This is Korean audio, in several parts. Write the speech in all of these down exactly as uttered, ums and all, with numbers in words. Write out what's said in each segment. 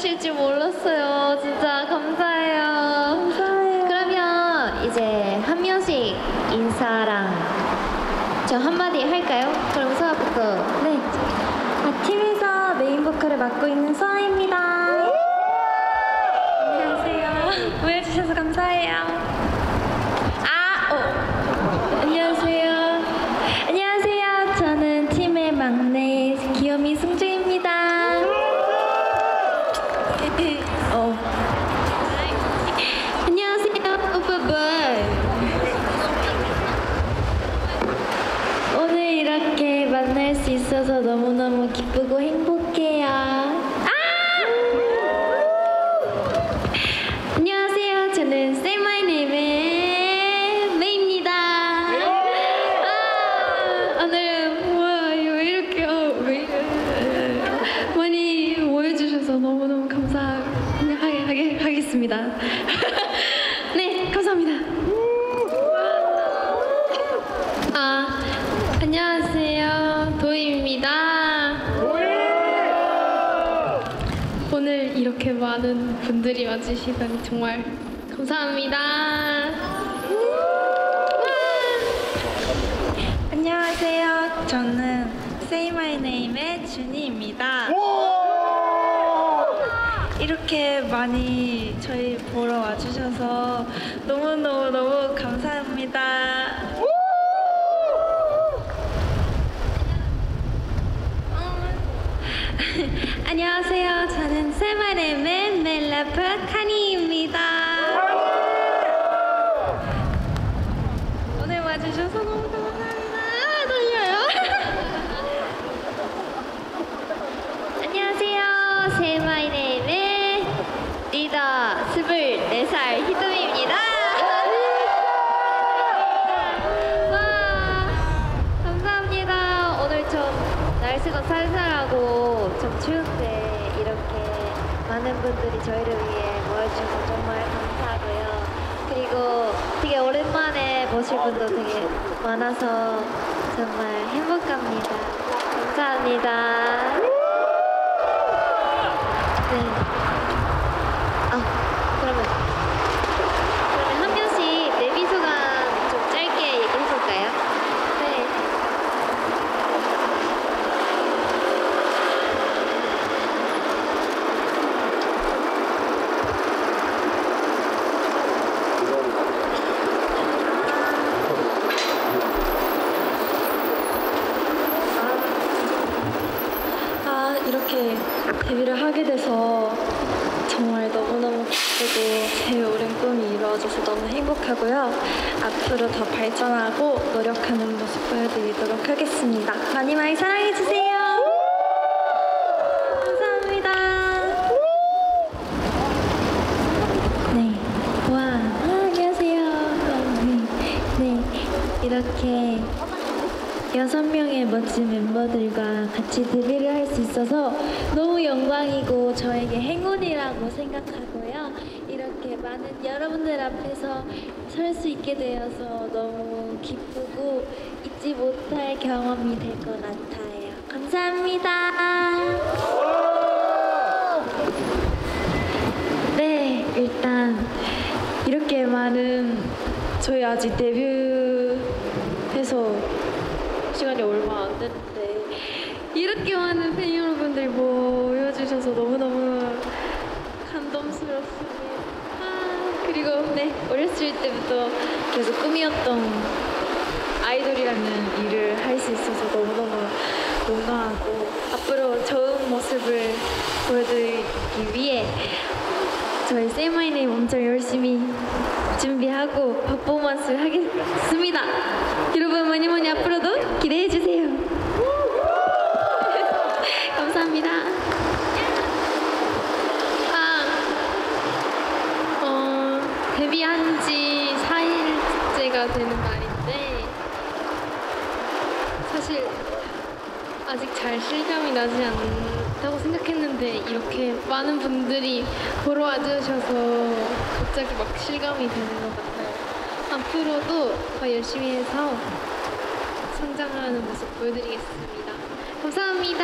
주실 줄 몰랐어요. 진짜 감사해요. 감사해요. 그러면 이제 한 명씩 인사랑 저 한마디 할까요? 그럼 서아부터. 네. 아, 팀에서 메인 보컬을 맡고 있는 서아입니다. 안녕하세요. 모여주셔서 감사해요. 아, 어. 안녕하세요. 안녕하세요. 저는 팀의 막내 귀요미 승주입니다. 어. 안녕하세요. 오빠분. 오늘 이렇게 만날 수 있어서 너무너무 기쁘고 행복해요. 아! 안녕하세요. 저는 Say My Name의 메이입니다. 아! 오늘 뭐야, 왜 이렇게 어, 왜, 많이 모여주셔서 너무너무 감사하겠습니다. 네, 감사합니다. 안녕하세요. 도희입니다. 오늘 이렇게 많은 분들이 와주시다니 정말 감사합니다. 안녕하세요. 저는 Say My Name의 준이입니다. 이렇게 많이 저희 보러 와주셔서 너무너무너무 감사합니다. 안녕하세요. 저는 Say My Name의 멜라프 카니입니다. 오늘 와주셔서 너무 감사합니다. 아, 떨려요. 안녕하세요. Say My Name의 리더 스물네 살 희둠입니다. 와, 감사합니다. 오늘 좀 날씨가 쌀쌀하고 좀 추운데 이렇게 많은 분들이 저희를 위해 모여주셔서 정말 감사하고요. 그리고 되게 오랜만에 보실 분도 되게 많아서 정말 행복합니다. 감사합니다. 네. 아, 그러면 그러면 한 명씩 데뷔 소감 좀 짧게 얘기해 볼까요? 이렇게 데뷔를 하게 돼서 정말 너무너무 기쁘고 제 오랜 꿈이 이루어져서 너무 행복하고요. 앞으로 더 발전하고 노력하는 모습 보여드리도록 하겠습니다. 많이 많이 사랑해주세요. 감사합니다. 네. 와, 아, 안녕하세요. 네, 네. 이렇게 여섯 명의 멋진 멤버들과 같이 데뷔를 할 수 있어서 너무 영광이고 저에게 행운이라고 생각하고요. 이렇게 많은 여러분들 앞에서 설 수 있게 되어서 너무 기쁘고 잊지 못할 경험이 될 것 같아요. 감사합니다. 네, 일단 이렇게 많은 저희 아직 데뷔해서 시간이 얼마 안 됐는데 이렇게 많은 팬 여러분들 모여주셔서 너무너무 감동스럽습니다. 아, 그리고 네, 어렸을 때부터 계속 꿈이었던 아이돌이라는 일을 할 수 있어서 너무너무 농가하고 앞으로 좋은 모습을 보여드리기 위해 저희 Say My Name 엄청 열심히 준비하고 퍼포먼스를 하겠습니다. 여러분 많이 많이 앞으로도 기대해주세요. 감사합니다. 아, 어, 데뷔한 지 사 일째가 되는 날인데 사실 아직 잘 실감이 나지 않다고 생각했는데 이렇게 많은 분들이 보러 와주셔서 갑자기 막 실감이 되는 것 같아요. 앞으로도 더 열심히 해서 성장하는 모습 보여드리겠습니다. 감사합니다.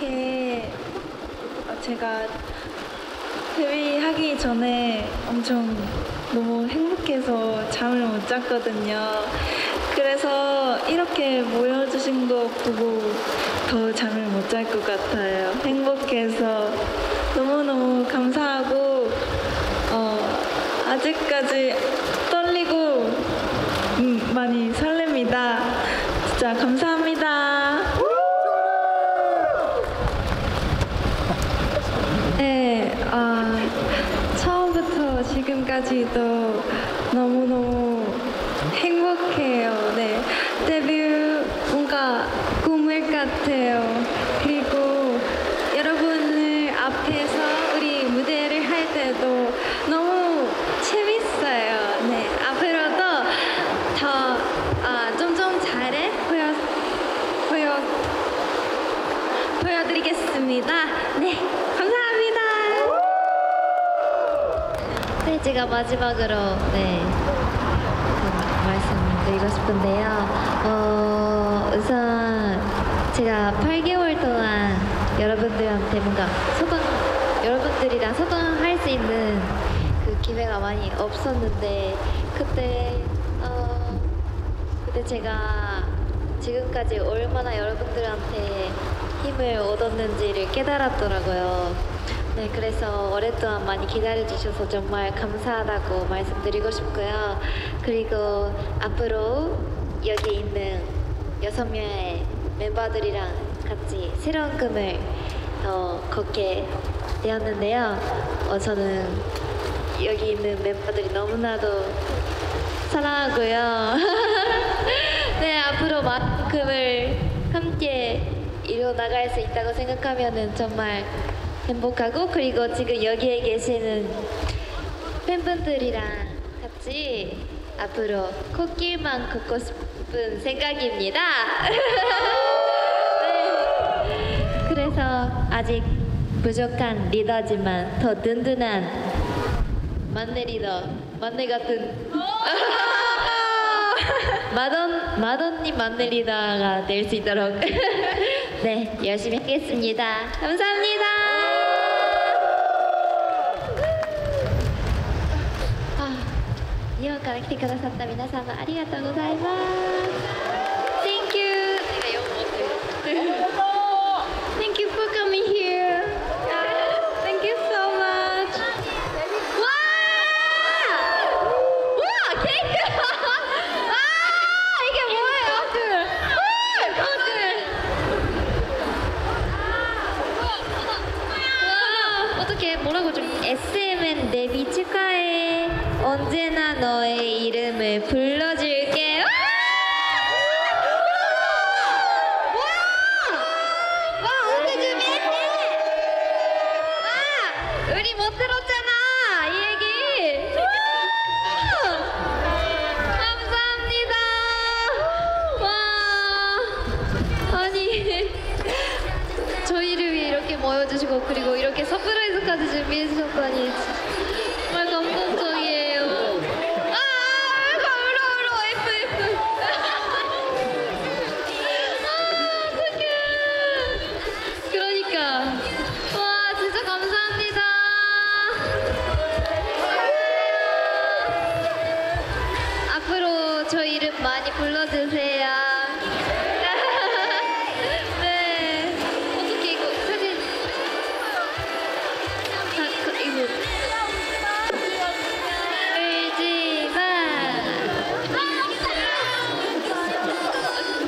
어떻게 제가 데뷔하기 전에 엄청 너무 행복해서 잠을 못 잤거든요. 그래서 이렇게 모여주신 거 보고 더 잠을 못 잘 것 같아요. 행복해서 너무너무 감사하고 어, 아직까지 떨리고 음, 많이 설렙니다. 진짜 감사합니다. 네, 어, 처음부터 지금까지도 너무너무 행복해요. 네, 데뷔 뭔가 꿈을 같아요. 그리고 여러분을 앞에서 우리 무대를 할 때도 너무 재밌어요. 네, 앞으로도 더 아, 점점 잘해 보여, 보여, 보여드리겠습니다. 네, 감사합니다. 네, 제가 마지막으로 네, 말씀드리고 싶은데요. 어, 우선 제가 팔 개월 동안 여러분들한테 뭔가 소통, 여러분들이랑 소통할 수 있는 그 기회가 많이 없었는데 그때 어, 그때 제가 지금까지 얼마나 여러분들한테 힘을 얻었는지를 깨달았더라고요. 네, 그래서 오랫동안 많이 기다려주셔서 정말 감사하다고 말씀드리고 싶고요. 그리고 앞으로 여기 있는 여섯 명의 멤버들이랑 같이 새로운 꿈을 어, 걷게 되었는데요. 어, 저는 여기 있는 멤버들이 너무나도 사랑하고요. 네, 앞으로 많은 꿈을 함께 이뤄나갈 수 있다고 생각하면은 정말 행복하고, 그리고 지금 여기에 계시는 팬분들이랑 같이 앞으로 코끼리만 걷고 싶은 생각입니다. 네. 그래서 아직 부족한 리더지만 더 든든한 만내 리더, 만내 같은 마돈, 마돈님 만내 리더가 될 수 있도록 네, 열심히 하겠습니다. 감사합니다. 일본から 来てくださった 皆様 ありがとうございます. Thank you. Thank you for coming here. Thank you so much. 와! 와! 케이크! 아! 이게 뭐예요? 와! 거들! 와! 어떻게 뭐라고 좀 에스엠엔 데뷔 축하해. 언제나 너의 이름을 불러줄게. 와! 와! 와, 오늘 준비했네. 와, 우리 못 들었잖아 이 얘기. 와! 감사합니다. 와, 아니 저희를 위해 이렇게 모여주시고 그리고 이렇게 서프라이즈까지 준비해주셨다니 정말 감동적이에요. 저 이름 많이 불러주세요. 네. 어떻게 이거 사진. 아, 그, 이거. 울지 마.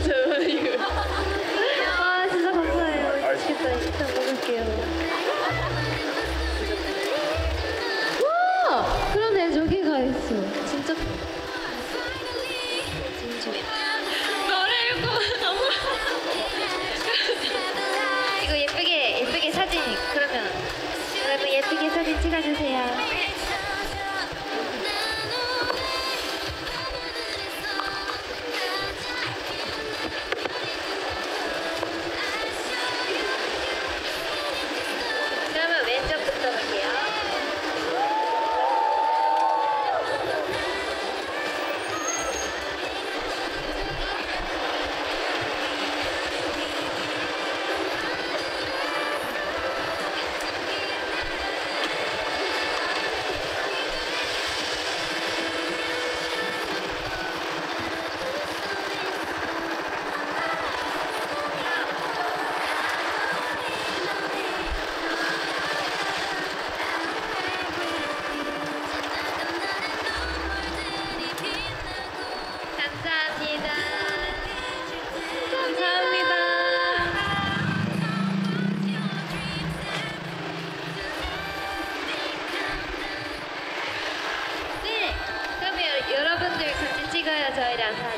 저 이거. 아, 진짜 감사해요. 맛있겠다. 이따 먹을게요. 와! 그러네, 저기가 있어. 진짜. 이거 예쁘게 예쁘게 사진 그러면 여러분 예쁘게 사진 찍어주세요. 그러면 왼쪽부터 볼게요.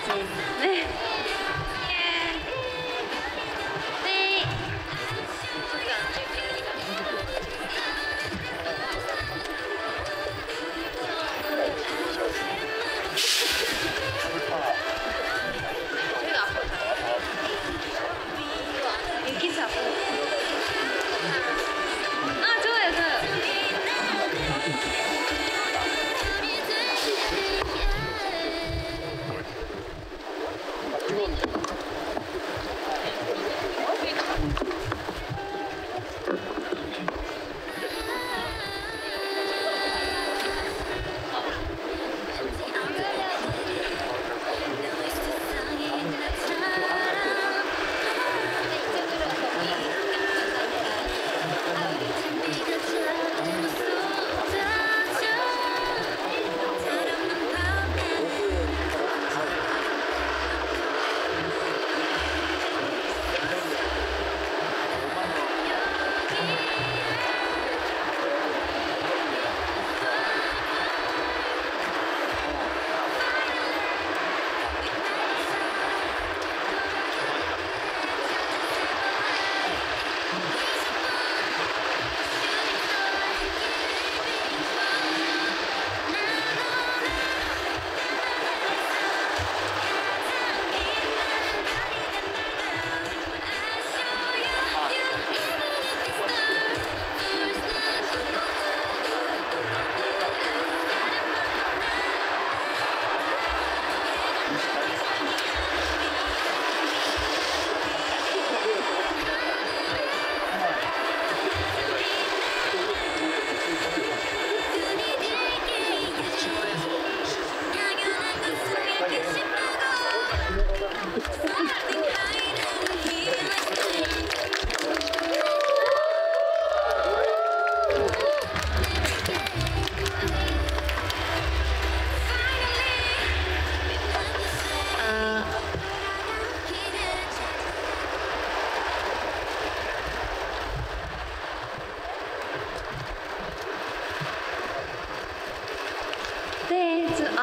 같이. 네. 네. 인기 잡고. 아, 좋아요, 좋아요.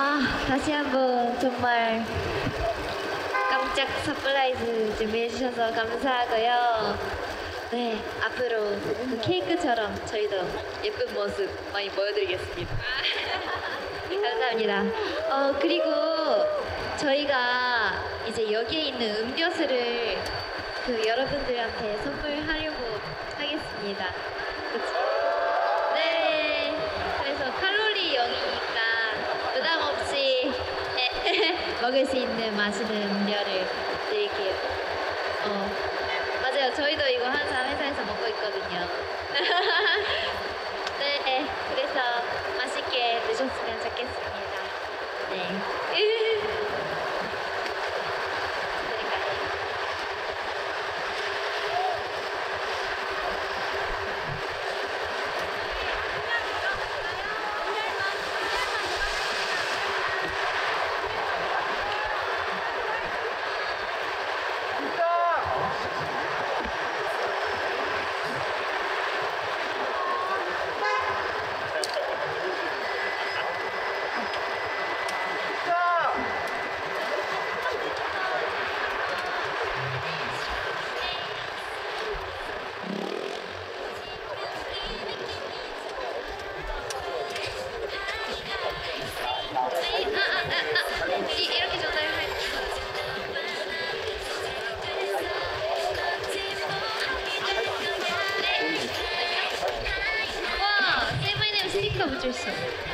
아, 다시 한번 정말 깜짝 서프라이즈 준비해주셔서 감사하고요. 네, 앞으로 그 케이크처럼 저희도 예쁜 모습 많이 보여드리겠습니다. 감사합니다. 어, 그리고 저희가 이제 여기에 있는 음료수를 그 여러분들한테 선물하려고 하겠습니다. 그치? 네, 그래서 칼로리 영이니까 부담 없이 먹을 수 있는 맛있는 음료를 드릴게요. 어, 맞아요. 저희도 이거 항상 회사에서 먹고 있거든요. 네, 그래서 맛있게 드셨으면 좋겠습니다. 네. 붙일 수 있어요.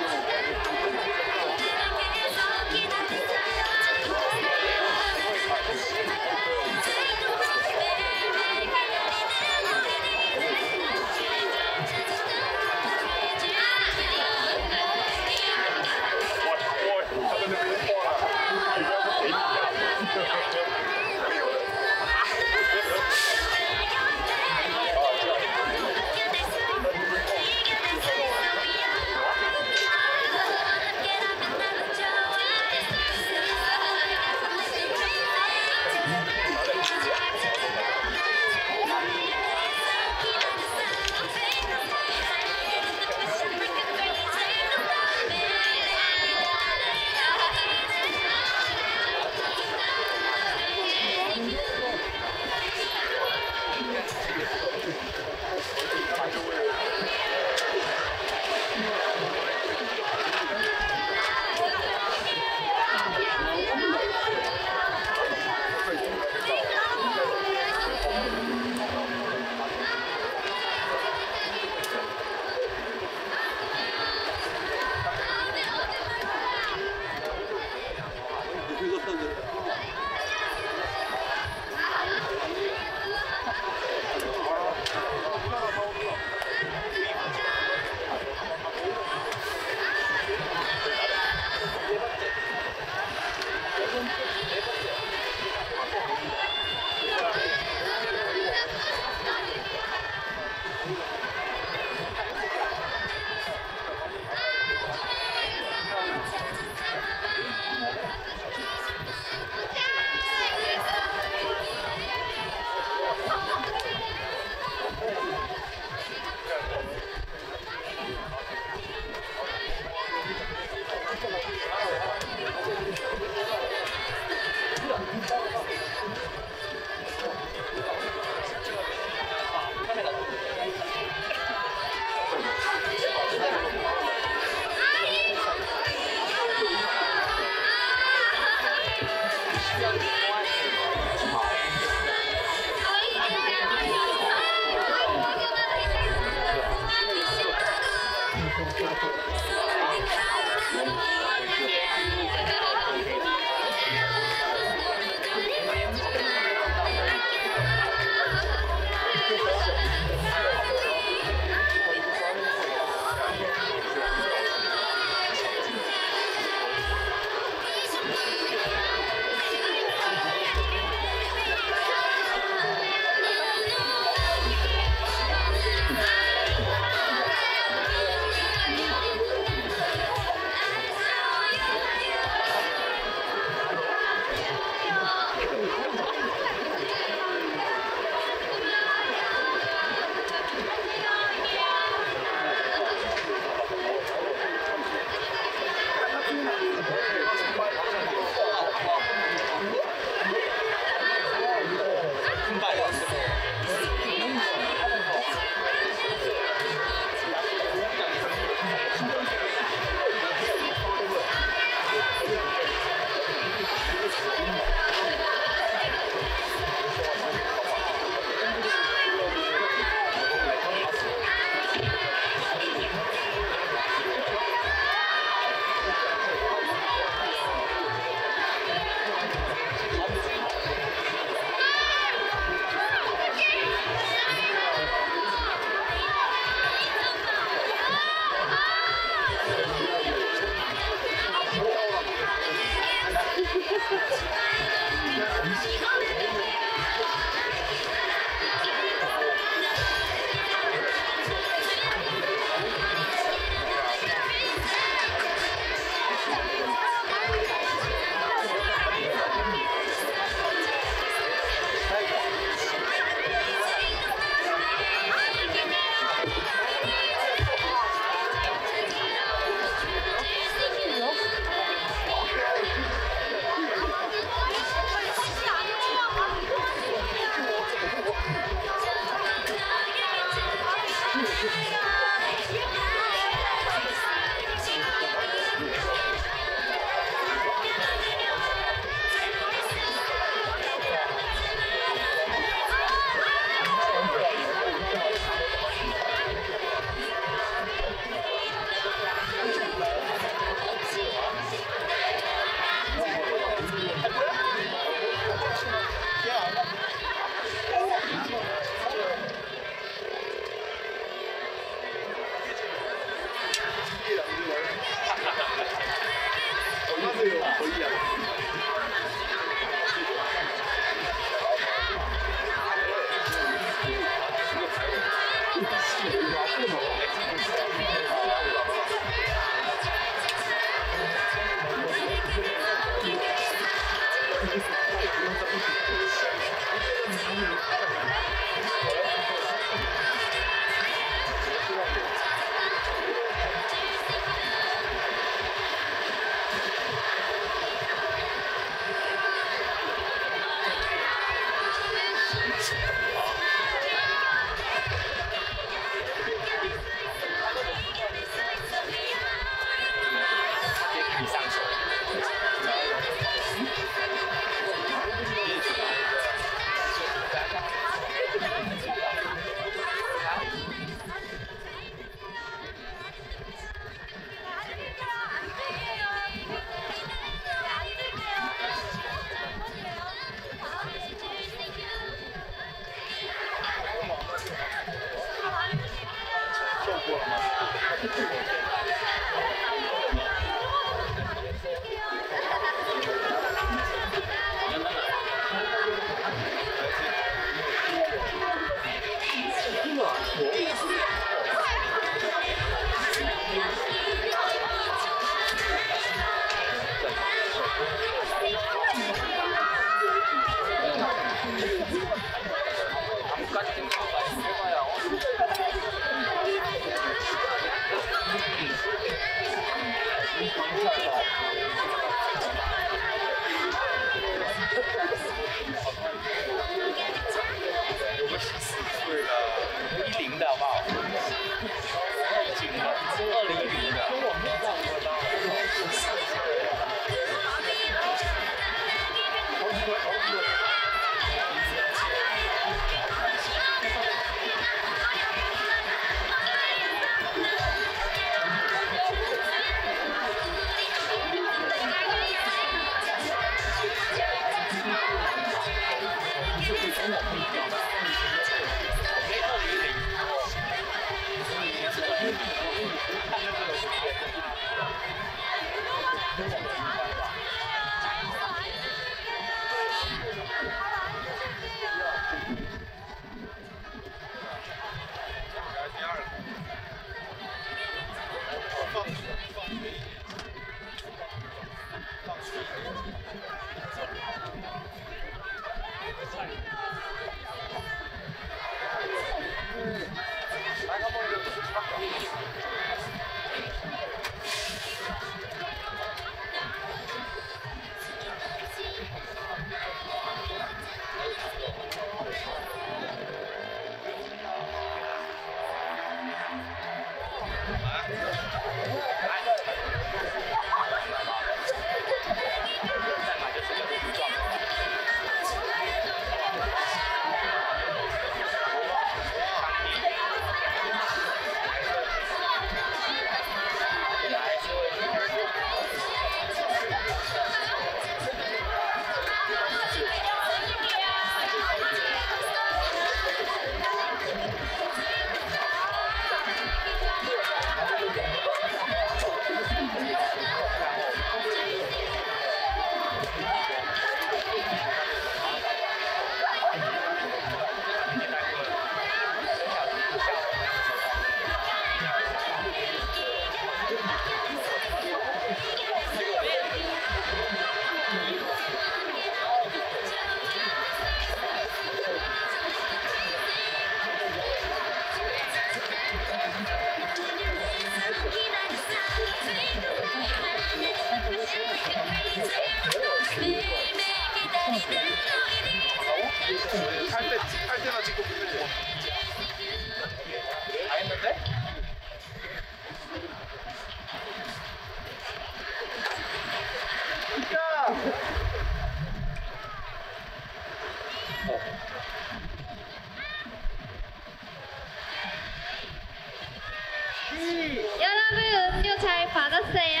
여러분 음료 잘 받았어요?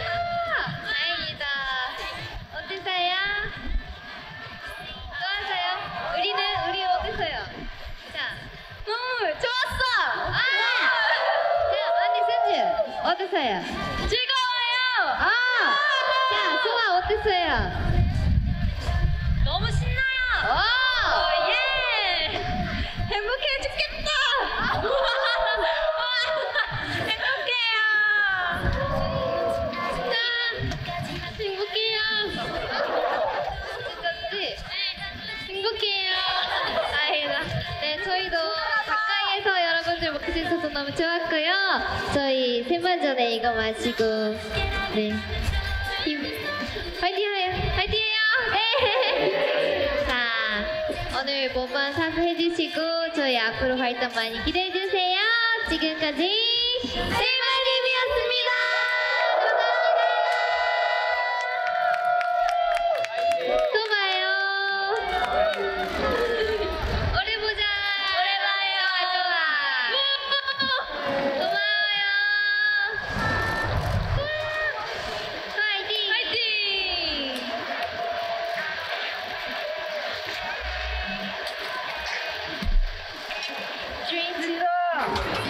아, 다행이다. 어땠어요? 좋았어요? 우리는 우리 어땠어요? 자, 너무 좋았어. 아, 자, 언니 승준 어땠어요? 즐거워요. 아, 자, 소아 어땠어요? 너무 신나요. 오, 예. 행복해 죽겠다. 해주셔서 너무 좋았고요. 저희 세번 전에 이거 마시고 네 파이팅해요. 파이팅해요. 네. 자, 오늘 몸만 사수해주시고 저희 앞으로 활동 많이 기대해주세요. 지금까지 Say My Name이었습니다. 감사합니다. 또 봐요. Thank you.